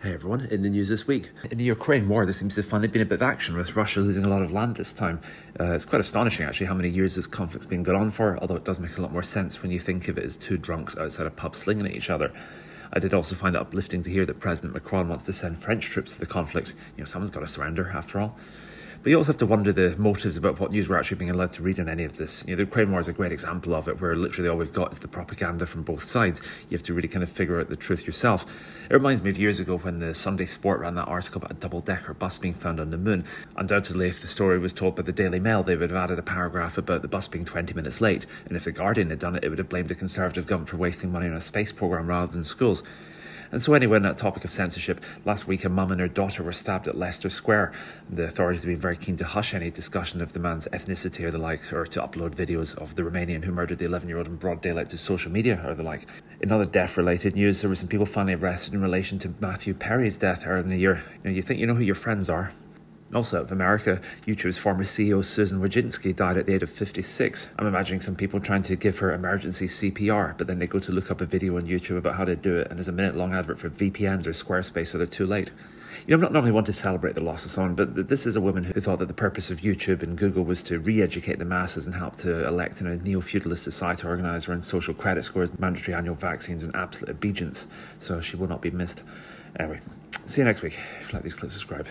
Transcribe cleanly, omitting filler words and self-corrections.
Hey everyone, in the news this week. In the Ukraine war, there seems to have finally been a bit of action, with Russia losing a lot of land this time. It's quite astonishing actually how many years this conflict's been going on for, although it does make a lot more sense when you think of it as two drunks outside a pub slinging at each other. I did also find it uplifting to hear that President Macron wants to send French troops to the conflict. You know, someone's got to surrender after all. But you also have to wonder the motives about what news we're actually being allowed to read in any of this. You know, the Ukraine war is a great example of it, where literally all we've got is the propaganda from both sides. You have to really kind of figure out the truth yourself. It reminds me of years ago when the Sunday Sport ran that article about a double-decker bus being found on the moon. Undoubtedly, if the story was told by the Daily Mail, they would have added a paragraph about the bus being 20 minutes late. And if the Guardian had done it, it would have blamed the Conservative government for wasting money on a space programme rather than schools. And so anyway, on that topic of censorship, last week a mum and her daughter were stabbed at Leicester Square. The authorities have been very keen to hush any discussion of the man's ethnicity or the like, or to upload videos of the Romanian who murdered the 11-year-old in broad daylight to social media or the like. In other death-related news, there were some people finally arrested in relation to Matthew Perry's death earlier in the year. You know, you think you know who your friends are. Also, out of America, YouTube's former CEO Susan Wojcicki died at the age of 56. I'm imagining some people trying to give her emergency CPR, but then they go to look up a video on YouTube about how to do it, and there's a minute-long advert for VPNs or Squarespace, so they're too late. You know, I'm not normally one to celebrate the loss of someone, but this is a woman who thought that the purpose of YouTube and Google was to re-educate the masses and help to elect in a neo-feudalist society organiser and social credit scores, mandatory annual vaccines and absolute obedience. So she will not be missed. Anyway, see you next week. If you like these clips, subscribe.